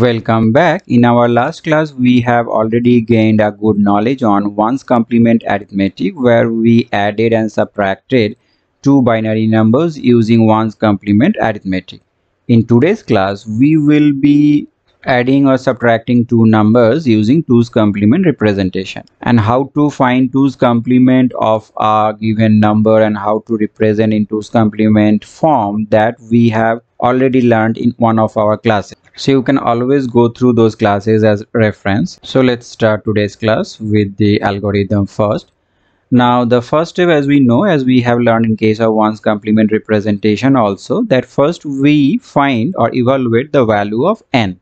Welcome back. In our last class, we have already gained a good knowledge on 1's complement arithmetic, where we added and subtracted two binary numbers using 1's complement arithmetic. In today's class, we will be adding or subtracting two numbers using 2's complement representation, and how to find 2's complement of a given number and how to represent in 2's complement form, that we have already learned in one of our classes. So you can always go through those classes as reference. So let's start today's class with the algorithm first. Now the first step, as we know, as we have learned in case of 1's complement representation also, that first we find or evaluate the value of n.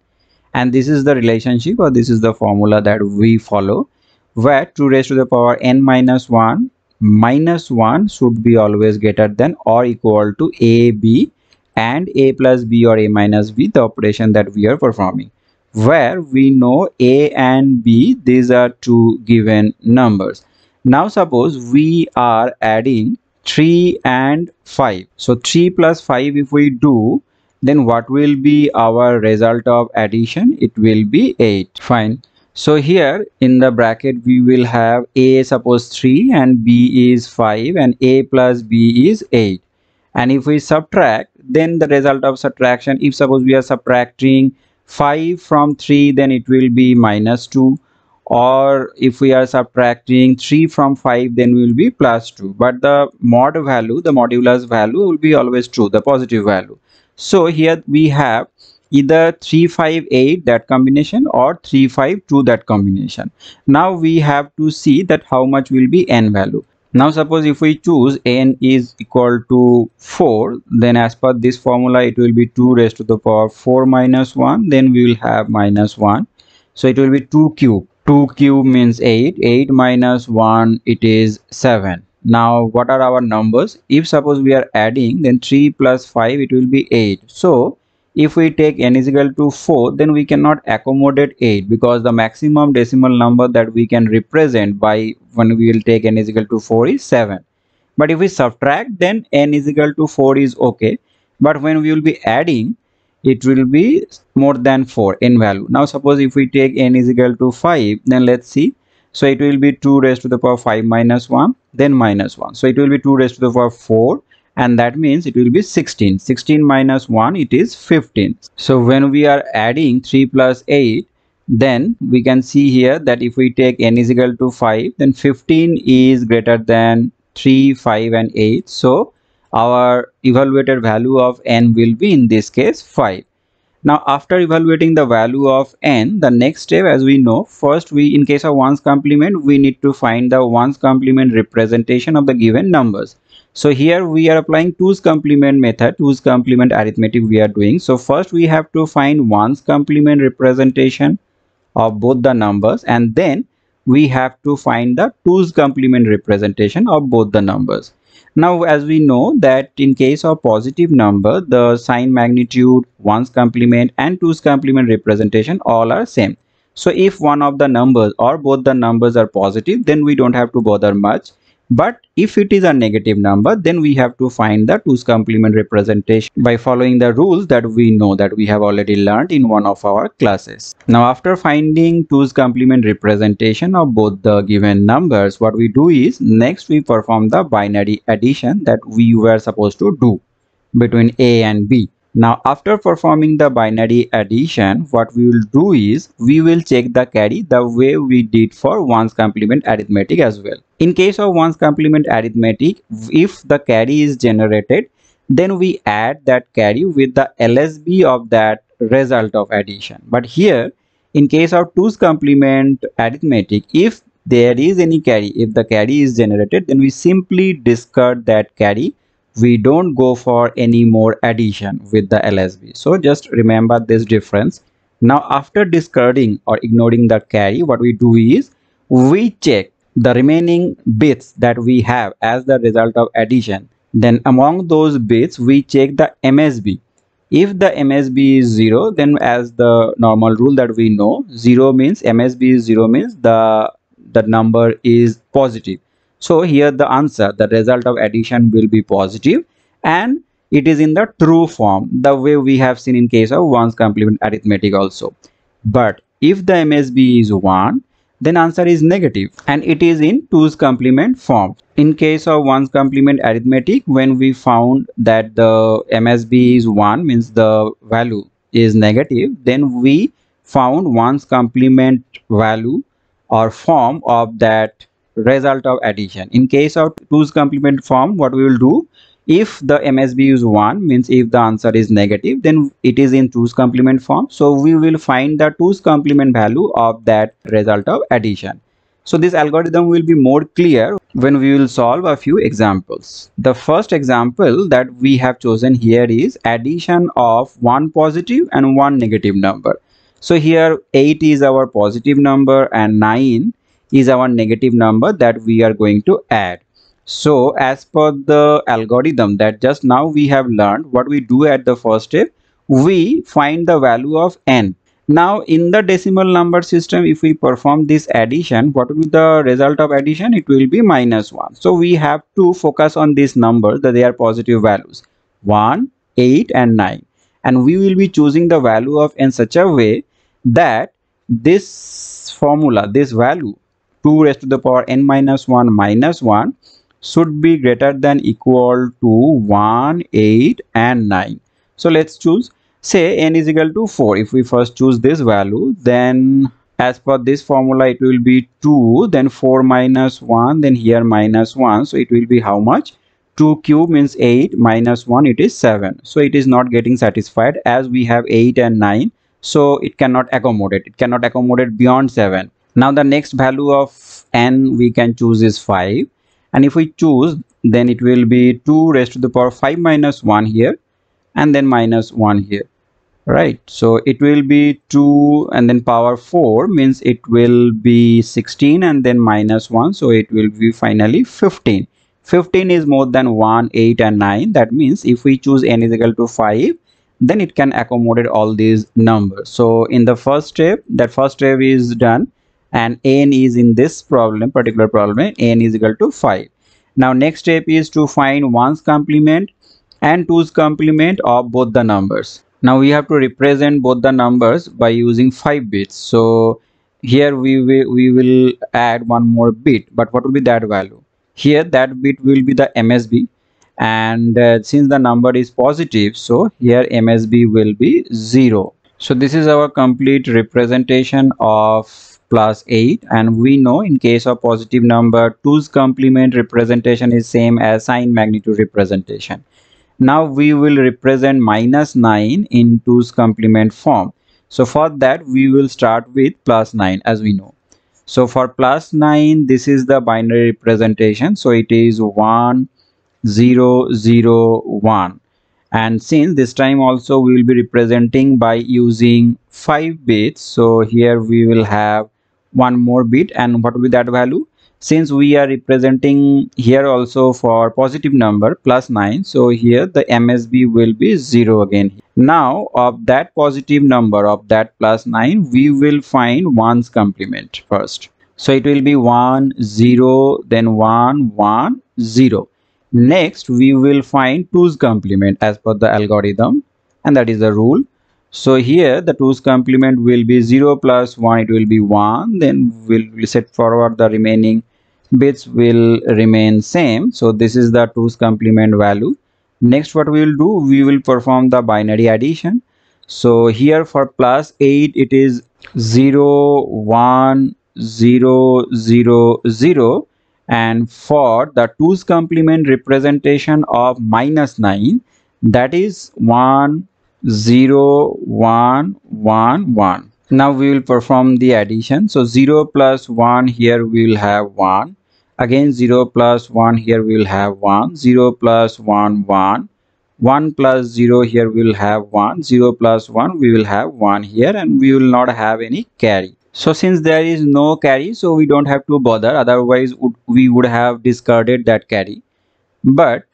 And this is the relationship, or this is the formula that we follow, where 2 raised to the power n minus 1 should be always greater than or equal to ab, and a plus b or a minus b, the operation that we are performing, where we know a and b, these are two given numbers. Now suppose we are adding 3 and 5. So 3 plus 5 if we do, then what will be our result of addition? It will be 8. Fine. So here in the bracket we will have a, suppose 3, and b is 5, and a plus b is 8. And if we subtract, then the result of subtraction, if suppose we are subtracting 5 from 3, then it will be minus 2. Or if we are subtracting 3 from 5, then will be plus 2. But the mod value, the modulus value will be always true, the positive value. So here we have either 3, 5, 8, that combination, or 3, 5, 2, that combination. Now we have to see that how much will be n value. Now suppose if we choose n is equal to 4, then as per this formula it will be 2 raised to the power 4 minus 1, then we will have minus 1. So it will be 2 cube. 2 cube means 8. 8 minus 1, it is 7. Now what are our numbers? If suppose we are adding, then 3 plus 5, it will be 8. So if we take n is equal to 4, then we cannot accommodate 8, because the maximum decimal number that we can represent by when we will take n is equal to 4 is 7. But if we subtract, then n is equal to 4 is okay. But when we will be adding, it will be more than 4 n value. Now suppose if we take n is equal to 5, then let's see. So it will be 2 raised to the power 5 minus 1, then minus 1. So it will be 2 raised to the power 4, and that means it will be 16. 16 minus 1, it is 15. So when we are adding 3 plus 8, then we can see here that if we take n is equal to 5, then 15 is greater than 3, 5 and 8. So our evaluated value of n will be in this case 5. Now after evaluating the value of n, the next step, as we know, first we, in case of 1's complement, we need to find the 1's complement representation of the given numbers. So here we are applying 2's complement method, 2's complement arithmetic we are doing. So first we have to find 1's complement representation of both the numbers, and then we have to find the 2's complement representation of both the numbers. Now as we know that in case of positive number, the sign, magnitude, 1's complement and 2's complement representation all are same. So if one of the numbers or both the numbers are positive, then we don't have to bother much. But if it is a negative number, then we have to find the 2's complement representation by following the rules that we know, that we have already learned in one of our classes. Now after finding 2's complement representation of both the given numbers, what we do is next we perform the binary addition that we were supposed to do between a and b. Now after performing the binary addition, what we will do is we will check the carry the way we did for 1's complement arithmetic as well. In case of 1's complement arithmetic, if the carry is generated, then we add that carry with the LSB of that result of addition. But here in case of 2's complement arithmetic, if there is any carry, if the carry is generated, then we simply discard that carry. We don't go for any more addition with the LSB. So just remember this difference. Now after discarding or ignoring the carry, what we do is we check the remaining bits that we have as the result of addition. Then among those bits we check the MSB. If the MSB is 0, then as the normal rule that we know, 0 means MSB is 0, means the number is positive. So here the answer, the result of addition will be positive, and it is in the true form, the way we have seen in case of 1's complement arithmetic also. But if the MSB is 1, then answer is negative and it is in 2's complement form. In case of 1's complement arithmetic, when we found that the MSB is 1, means the value is negative, then we found 1's complement value or form of that result of addition. In case of 2's complement form, what we will do, if the MSB is 1, means if the answer is negative, then it is in 2's complement form. So we will find the 2's complement value of that result of addition. So this algorithm will be more clear when we will solve a few examples. The first example that we have chosen here is addition of 1 positive and 1 negative number. So here 8 is our positive number and 9 is our negative number that we are going to add. So as per the algorithm that just now we have learned, what we do at the first step, we find the value of n. Now in the decimal number system, if we perform this addition, what will be the result of addition? It will be -1. So we have to focus on these numbers that they are positive values, 1, 8 and 9. And we will be choosing the value of n such a way that this formula, this value 2 raised to the power n minus 1 minus 1 should be greater than equal to 1, 8 and 9. So let's choose, say n is equal to 4. If we first choose this value, then as per this formula it will be 2, then 4 minus 1, then here minus 1. So it will be how much? 2 cube means 8 minus 1, it is 7. So it is not getting satisfied as we have 8 and 9. So it cannot accommodate. It cannot accommodate beyond 7. Now the next value of n we can choose is 5. And if we choose, then it will be 2 raised to the power 5 minus 1 here and then minus 1 here, right? So it will be 2 and then power 4 means it will be 16 and then minus 1. So it will be finally 15. 15 is more than 1, 8 and 9. That means if we choose n is equal to 5, then it can accommodate all these numbers. So in the first step, that first step is done. And n is in this problem, particular problem, n is equal to 5. Now next step is to find 1's complement and 2's complement of both the numbers. Now we have to represent both the numbers by using 5 bits. So here we will add one more bit, but what will be that value? Here that bit will be the MSB, and since the number is positive, so here MSB will be 0. So this is our complete representation of +8, and we know in case of positive number 2's complement representation is same as sign magnitude representation. Now we will represent -9 in 2's complement form. So for that we will start with +9 as we know. So for +9 this is the binary representation. So it is 1 0 0 1, and since this time also we will be representing by using 5 bits. So here we will have one more bit, and what will be that value? Since we are representing here also for positive number +9, so here the MSB will be 0 again. Now of that positive number, of that +9, we will find 1's complement first. So it will be 1 0, then 1 1 0. Next we will find 2's complement as per the algorithm, and that is the rule. So here the 2's complement will be 0 plus 1, it will be 1, then we'll set forward, the remaining bits will remain same. So this is the 2's complement value. Next what we will do, we will perform the binary addition. So here for +8 it is 0 1 0 0 0, and for the 2's complement representation of -9, that is 1 0 1 1 1. Now we will perform the addition. So 0 plus 1, here we will have 1, again 0 plus 1, here we will have 1, 0 plus 1 1, 1 plus 0, here we will have 1, 0 plus 1, we will have 1 here, and we will not have any carry. So since there is no carry, so we don't have to bother, otherwise we would have discarded that carry. But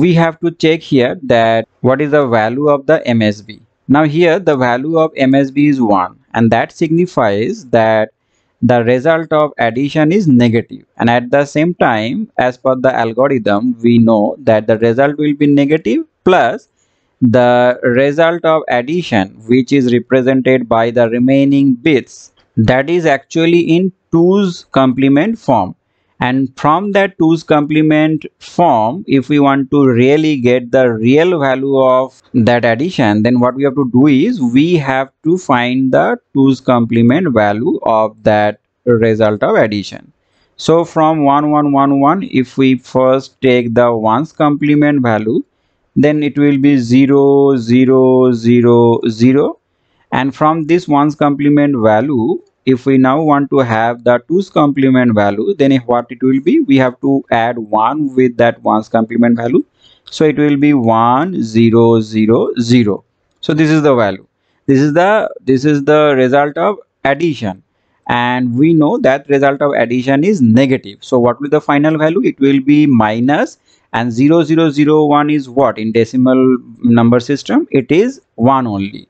we have to check here that what is the value of the MSB. Now here the value of MSB is 1, and that signifies that the result of addition is negative, and at the same time as per the algorithm we know that the result will be negative plus the result of addition, which is represented by the remaining bits, that is actually in 2's complement form. And from that 2's complement form, if we want to really get the real value of that addition, then what we have to do is we have to find the 2's complement value of that result of addition. So from 1 1 1 1, if we first take the 1's complement value, then it will be 0 0 0 0, and from this 1's complement value, if we now want to have the 2's complement value, then what it will be, we have to add 1 with that 1's complement value. So it will be 1 0 0 0. So this is the value. This is the result of addition, and we know that result of addition is negative. So what will the final value? It will be minus, and 0001 is what in decimal number system? It is 1 only.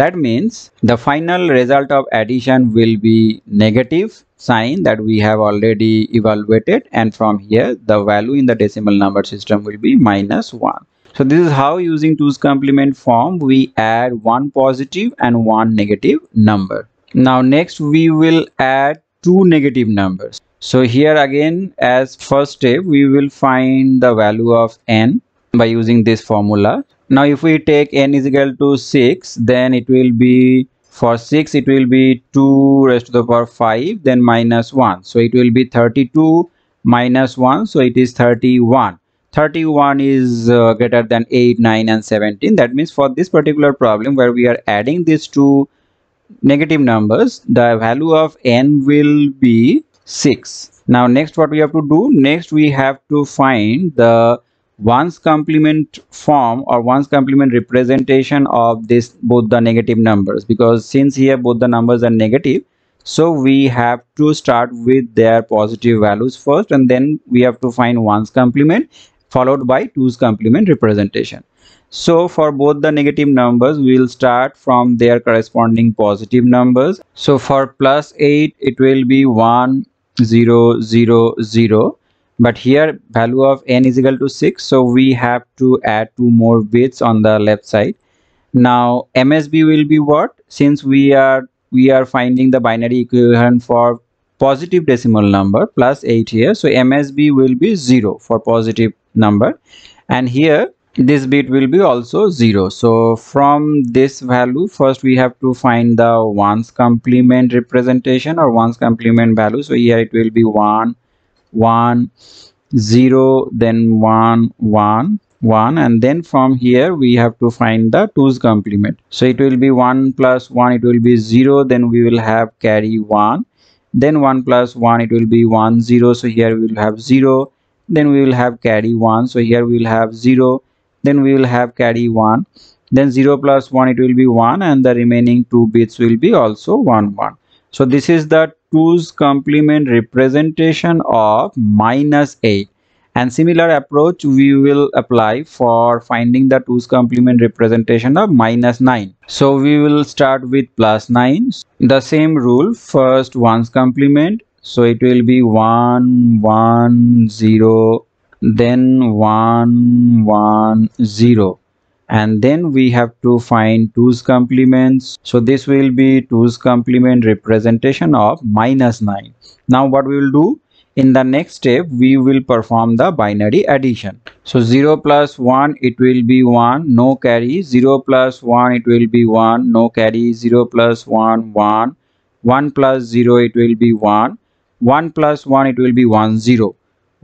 That means the final result of addition will be negative sign that we have already evaluated, and from here the value in the decimal number system will be minus 1. So this is how, using 2's complement form, we add one positive and one negative number. Now next we will add two negative numbers. So here again, as first step, we will find the value of n by using this formula. Now if we take n is equal to 6, then it will be, for 6 it will be 2 raised to the power 5, then minus 1. So it will be 32 minus 1, so it is 31. 31 is greater than 8, 9 and 17. That means for this particular problem where we are adding these two negative numbers, the value of n will be 6. Now next what we have to do, next we have to find the 1's complement form or 1's complement representation of this both the negative numbers, because since here both the numbers are negative, so we have to start with their positive values first, and then we have to find 1's complement followed by 2's complement representation. So for both the negative numbers, we will start from their corresponding positive numbers. So for plus 8 it will be 1 0 0 0. But here value of n is equal to 6, so we have to add two more bits on the left side. Now MSB will be what? Since we are finding the binary equivalent for positive decimal number, plus 8 here, so MSB will be 0 for positive number, and here this bit will be also 0. So from this value first we have to find the 1's complement representation or 1's complement value. So here it will be 1 1 0, then 1 1 1, and then from here we have to find the 2's complement. So it will be 1 plus 1, it will be 0, then we will have carry 1, then 1 plus 1, it will be 1 0, so here we will have 0, then we will have carry 1, so here we will have 0, then we will have carry 1, then 0 plus 1, it will be 1, and the remaining two bits will be also 1 1. So this is the 2's complement representation of minus 8, and similar approach we will apply for finding the 2's complement representation of minus 9. So we will start with plus 9. The same rule, first 1's complement, so it will be 1 1 0, then 1 1 0, and then we have to find 2's complements. So this will be 2's complement representation of minus 9. Now what we will do in the next step, we will perform the binary addition. So 0 plus 1, it will be 1, no carry, 0 plus 1, it will be 1, no carry, 0 plus 1 1, 1 plus 0, it will be 1, 1 plus 1, it will be 1 0.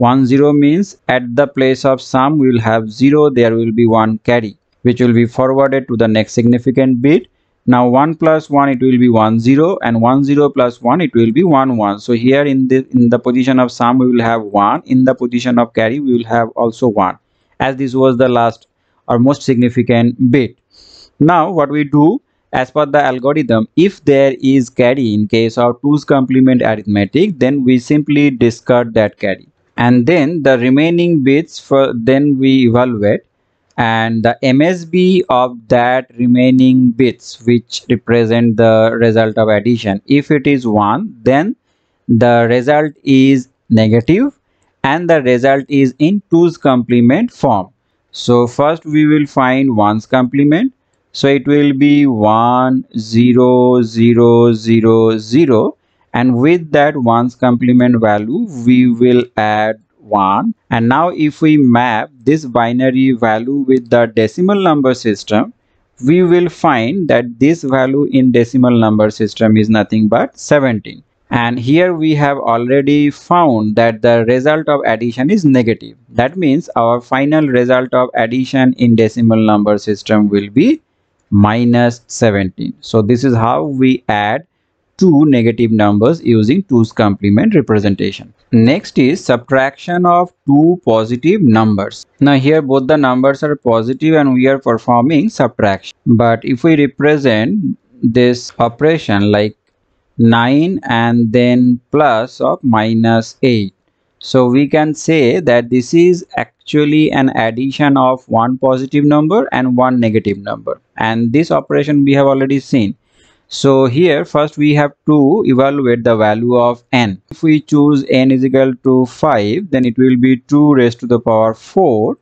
1 0 means at the place of sum we will have 0, there will be 1 carry, which will be forwarded to the next significant bit. Now 1 plus 1, it will be 1 0, and 1 0 plus 1, it will be 1 1. So here in the position of sum we will have 1, in the position of carry we will have also 1, as this was the last or most significant bit. Now what we do, as per the algorithm, if there is carry in case of 2's complement arithmetic, then we simply discard that carry, and then the remaining bits then we evaluate, and the MSB of that remaining bits which represent the result of addition, if it is 1, then the result is negative and the result is in 2's complement form. So first we will find 1's complement. So it will be 1 0 0 0 0, and with that 1's complement value we will add 1. And now if we map this binary value with the decimal number system, we will find that this value in decimal number system is nothing but 17. And here we have already found that the result of addition is negative. That means our final result of addition in decimal number system will be minus 17. So this is how we add two negative numbers using 2's complement representation. Next is subtraction of two positive numbers. Now here both the numbers are positive and we are performing subtraction. But if we represent this operation like 9 and then plus of minus 8, so we can say that this is actually an addition of one positive number and one negative number, and this operation we have already seen. So here first we have to evaluate the value of n. If we choose n is equal to 5, then it will be 2 raised to the power 4,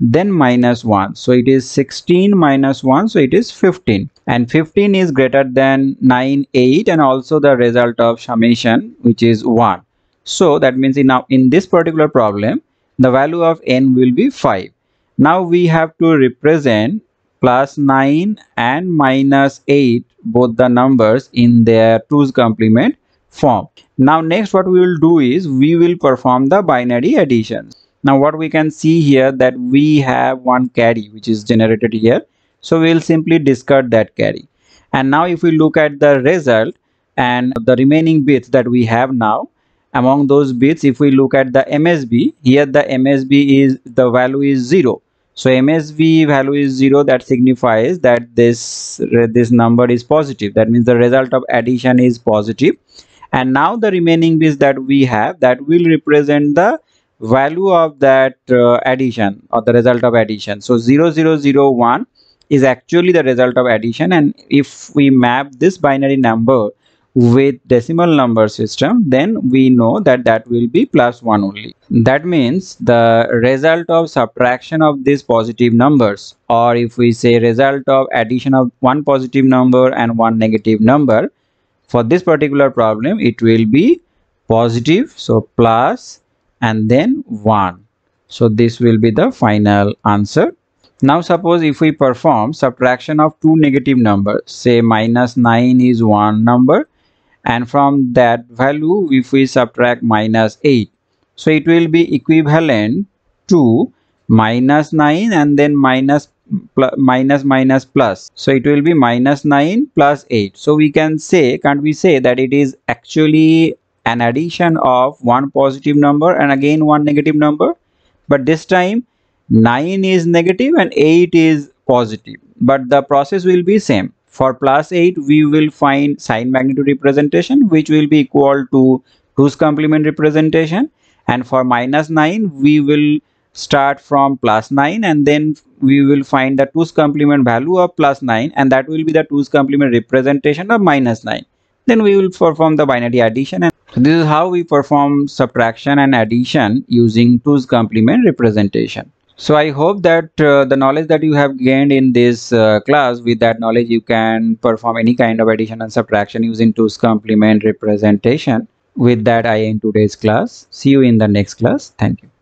then minus 1, so it is 16 minus 1, so it is 15, and 15 is greater than 9 8, and also the result of summation, which is 1. So that means now in this particular problem the value of n will be 5. Now we have to represent plus 9 and minus 8, both the numbers, in their 2's complement form. Now next what we will do is we will perform the binary addition. Now what we can see here that we have one carry which is generated here. So we will simply discard that carry. And now if we look at the result and the remaining bits that we have now, among those bits if we look at the MSB, here the MSB is, the value is 0. So MSB value is 0, that signifies that this number is positive. That means the result of addition is positive. And now the remaining bits that we have, that will represent the value of that addition or the result of addition. So 0001 is actually the result of addition, and if we map this binary number with decimal number system, then we know that that will be plus 1 only. That means the result of subtraction of these positive numbers, or if we say result of addition of one positive number and one negative number, for this particular problem it will be positive, so plus and then 1. So this will be the final answer. Now suppose if we perform subtraction of two negative numbers, say minus 9 is one number, and from that value if we subtract minus 8, so it will be equivalent to minus 9 and then minus plus, so it will be minus 9 plus 8. So we can say, can't we say that it is actually an addition of one positive number and again one negative number, but this time 9 is negative and 8 is positive, but the process will be same. For plus 8 we will find sign magnitude representation, which will be equal to 2's complement representation, and for minus 9 we will start from plus 9 and then we will find the 2's complement value of plus 9, and that will be the 2's complement representation of minus 9. Then we will perform the binary addition. And so this is how we perform subtraction and addition using 2's complement representation. So I hope that the knowledge that you have gained in this class, with that knowledge you can perform any kind of addition and subtraction using 2's complement representation. With that I end today's class. See you in the next class. Thank you.